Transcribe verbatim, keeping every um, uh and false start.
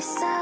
myself.